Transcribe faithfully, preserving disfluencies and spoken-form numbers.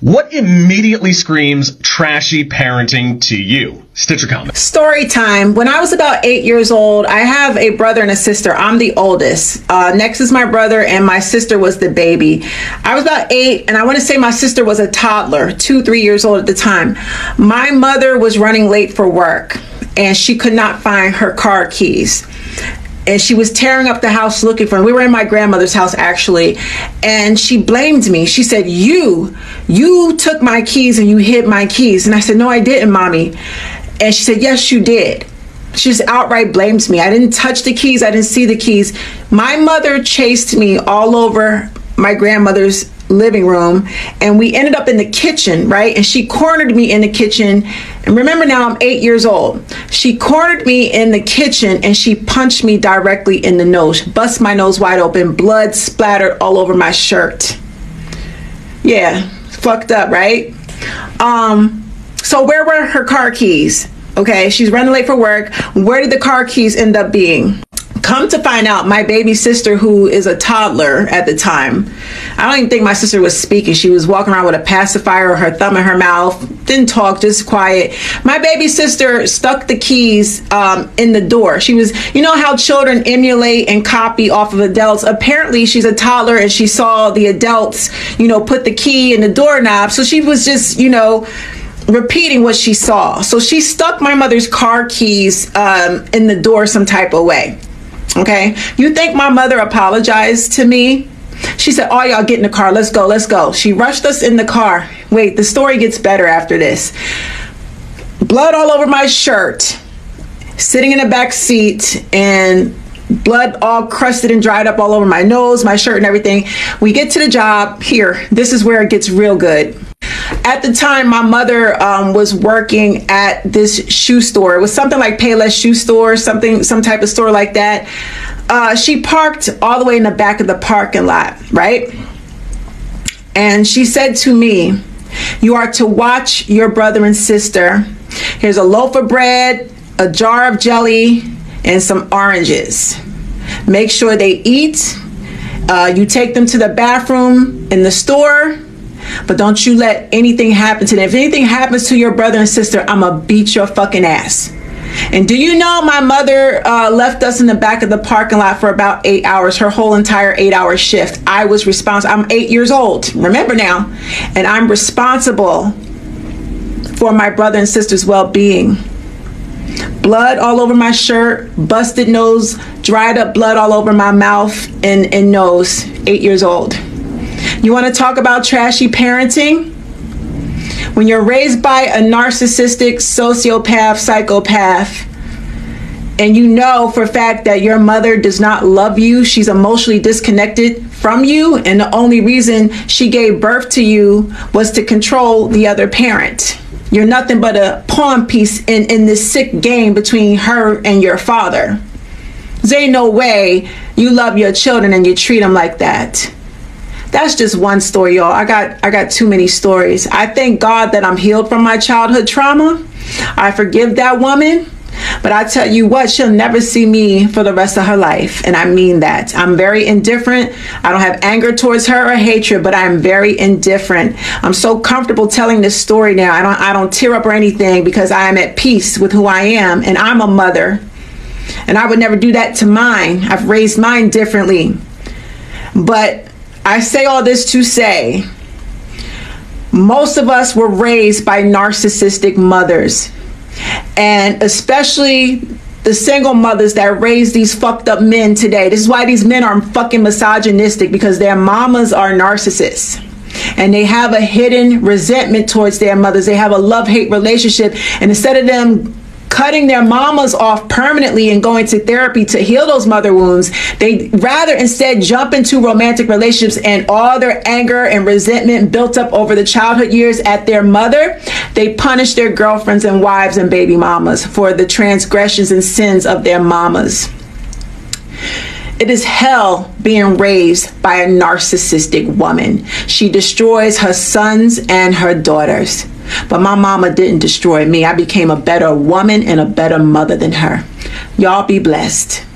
What immediately screams trashy parenting to you? Stitcher comment. Story time. When I was about eight years old, I have a brother and a sister. I'm the oldest. Uh, next is my brother, and my sister was the baby. I was about eight, and I want to say my sister was a toddler, two, three years old at the time. My mother was running late for work, and she could not find her car keys. And she was tearing up the house looking for him. We were in my grandmother's house, actually, and she blamed me. She said, you, you took my keys and you hid my keys. And I said, no, I didn't, Mommy. And she said, yes, you did. She just outright blames me. I didn't touch the keys. I didn't see the keys. My mother chased me all over my grandmother's living room, and we ended up in the kitchen, right? And she cornered me in the kitchen. And remember now, I'm eight years old. She cornered me in the kitchen and she punched me directly in the nose, bust my nose wide open, blood splattered all over my shirt. Yeah, fucked up, right? Um, so where were her car keys? Okay, she's running late for work. Where did the car keys end up being? Come to find out, my baby sister, who is a toddler at the time, I don't even think my sister was speaking. She was walking around with a pacifier or her thumb in her mouth, didn't talk, just quiet. My baby sister stuck the keys um, in the door. She was, you know how children emulate and copy off of adults. Apparently she's a toddler and she saw the adults, you know, put the key in the doorknob. So she was just, you know, repeating what she saw. So she stuck my mother's car keys um, in the door some type of way. Okay, you think my mother apologized to me? She said, all y'all get in the car, let's go, let's go. She rushed us in the car. Wait, the story gets better after this. Blood all over my shirt, sitting in the back seat, and blood all crusted and dried up all over my nose, my shirt, and everything. We get to the job here. This is where it gets real good. At the time, my mother um, was working at this shoe store. It was something like Payless Shoe Store, something, some type of store like that. Uh, she parked all the way in the back of the parking lot, right? And she said to me, you are to watch your brother and sister. Here's a loaf of bread, a jar of jelly, and some oranges. Make sure they eat. Uh, you take them to the bathroom in the store. But don't you let anything happen to them. If anything happens to your brother and sister, I'm going to beat your fucking ass. And do you know my mother uh, left us in the back of the parking lot for about eight hours, her whole entire eight hour shift. I was responsible. I'm eight years old. Remember now. And I'm responsible for my brother and sister's well-being. Blood all over my shirt, busted nose, dried up blood all over my mouth and, and nose. Eight years old. You want to talk about trashy parenting? When you're raised by a narcissistic sociopath, psychopath, and you know for a fact that your mother does not love you, she's emotionally disconnected from you, and the only reason she gave birth to you was to control the other parent. You're nothing but a pawn piece in, in this sick game between her and your father. There ain't no way you love your children and you treat them like that. That's just one story, y'all. I got I got too many stories. I thank God that I'm healed from my childhood trauma. I forgive that woman, but I tell you what, she'll never see me for the rest of her life, and I mean that. I'm very indifferent. I don't have anger towards her or hatred, but I'm very indifferent. I'm so comfortable telling this story now. I don't I don't tear up or anything because I am at peace with who I am, and I'm a mother, and I would never do that to mine. I've raised mine differently, but I say all this to say, most of us were raised by narcissistic mothers, and especially the single mothers that raise these fucked up men today. This is why these men are fucking misogynistic, because their mamas are narcissists and they have a hidden resentment towards their mothers. They have a love-hate relationship, and instead of them cutting their mamas off permanently and going to therapy to heal those mother wounds, they rather instead jump into romantic relationships, and all their anger and resentment built up over the childhood years at their mother, they punish their girlfriends and wives and baby mamas for the transgressions and sins of their mamas. It is hell being raised by a narcissistic woman. She destroys her sons and her daughters. But my mama didn't destroy me. I became a better woman and a better mother than her. Y'all be blessed.